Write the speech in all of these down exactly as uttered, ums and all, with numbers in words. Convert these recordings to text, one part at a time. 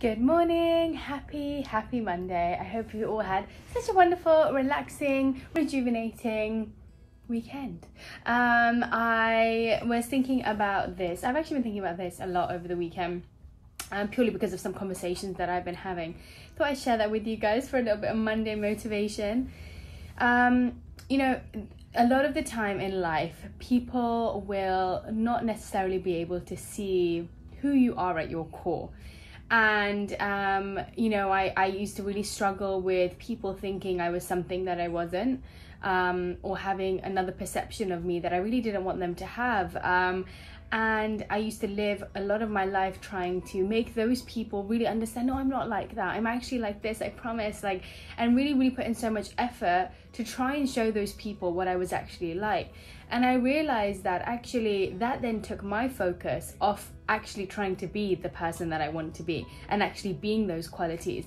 Good morning, happy, happy Monday. I hope you all had such a wonderful, relaxing, rejuvenating weekend. Um, I was thinking about this. I've actually been thinking about this a lot over the weekend, um, purely because of some conversations that I've been having. Thought I'd share that with you guys for a little bit of Monday motivation. Um, you know, a lot of the time in life, people will not necessarily be able to see who you are at your core. And, um, you know, I, I used to really struggle with people thinking I was something that I wasn't, um, or having another perception of me that I really didn't want them to have. Um, and I used to live a lot of my life trying to make those people really understand, no, I'm not like that. I'm actually like this, I promise. Like, and really, really put in so much effort to try and show those people what I was actually like. And I realized that actually that then took my focus off actually trying to be the person that I want to be and actually being those qualities.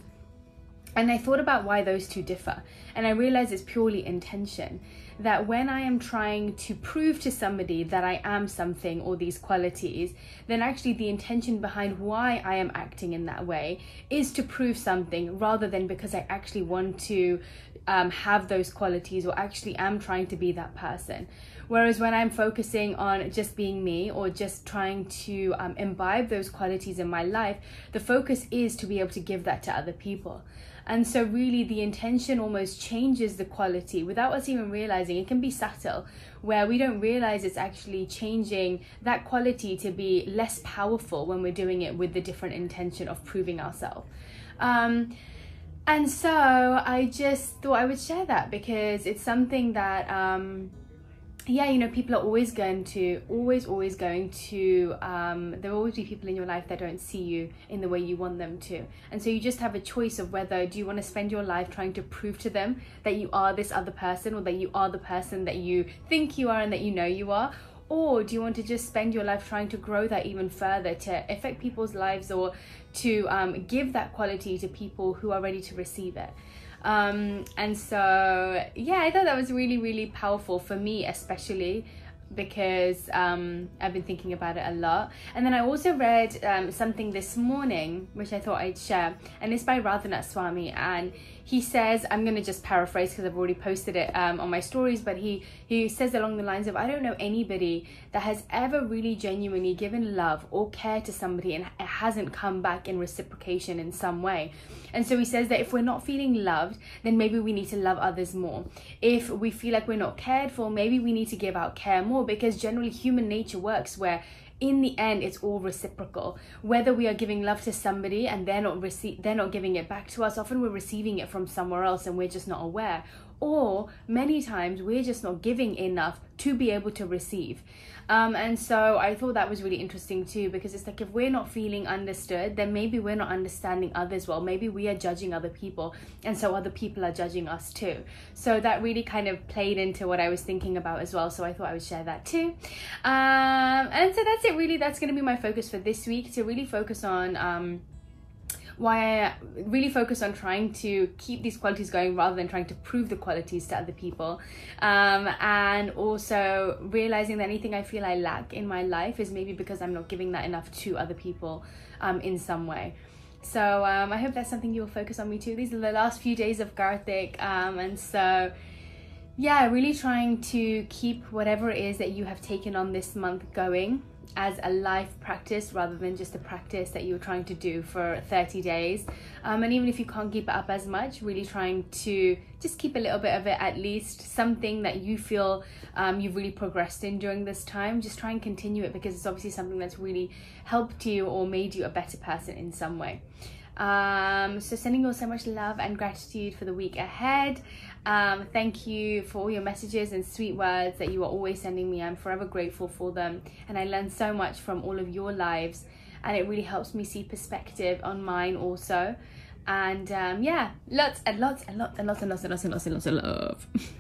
And I thought about why those two differ. And I realized it's purely intention. That when I am trying to prove to somebody that I am something or these qualities, then actually the intention behind why I am acting in that way is to prove something rather than because I actually want to um, have those qualities or actually am trying to be that person. Whereas when I'm focusing on just being me or just trying to um, imbibe those qualities in my life, the focus is to be able to give that to other people. And so really the intention almost changes the quality without us even realizing. It can be subtle, where we don't realize it's actually changing that quality to be less powerful when we're doing it with the different intention of proving ourselves. Um, and so I just thought I would share that because it's something that, um, yeah, you know, people are always going to, always, always going to, um, there will always be people in your life that don't see you in the way you want them to. And so you just have a choice of whether do you want to spend your life trying to prove to them that you are this other person or that you are the person that you think you are and that you know you are, or do you want to just spend your life trying to grow that even further to affect people's lives or to um, give that quality to people who are ready to receive it. Um, and so, yeah, I thought that was really, really powerful for me, especially because um, I've been thinking about it a lot. And then I also read um, something this morning, which I thought I'd share, and it's by Radhanath Swami. And he says, I'm going to just paraphrase because I've already posted it um, on my stories, but he, he says along the lines of, I don't know anybody that has ever really genuinely given love or care to somebody and it hasn't come back in reciprocation in some way. And so he says that if we're not feeling loved, then maybe we need to love others more. If we feel like we're not cared for, maybe we need to give out care more, because generally human nature works where in the end, it's all reciprocal. Whether we are giving love to somebody and they're not rece- they're not giving it back to us, often we're receiving it from somewhere else and we're just not aware. Or many times we're just not giving enough to be able to receive. Um, and so I thought that was really interesting too, because it's like if we're not feeling understood, then maybe we're not understanding others well. Maybe we are judging other people and so other people are judging us too. So that really kind of played into what I was thinking about as well. So I thought I would share that too. Um, and so that's it really. That's going to be my focus for this week, to really focus on... Um, why I really focus on trying to keep these qualities going rather than trying to prove the qualities to other people, um, and also realizing that anything I feel I lack in my life is maybe because I'm not giving that enough to other people um, in some way. So um, I hope that's something you'll focus on me too. These are the last few days of Garthic, um, and so yeah, really trying to keep whatever it is that you have taken on this month going as a life practice rather than just a practice that you're trying to do for thirty days. Um, and even if you can't keep it up as much, really trying to just keep a little bit of it, at least something that you feel um, you've really progressed in during this time. Just try and continue it because it's obviously something that's really helped you or made you a better person in some way. Um, so sending you all so much love and gratitude for the week ahead. Um, thank you for all your messages and sweet words that you are always sending me. I'm forever grateful for them, and I learn so much from all of your lives, and it really helps me see perspective on mine also. And um, yeah, lots and lots and lots and lots and lots and lots and lots and lots of love.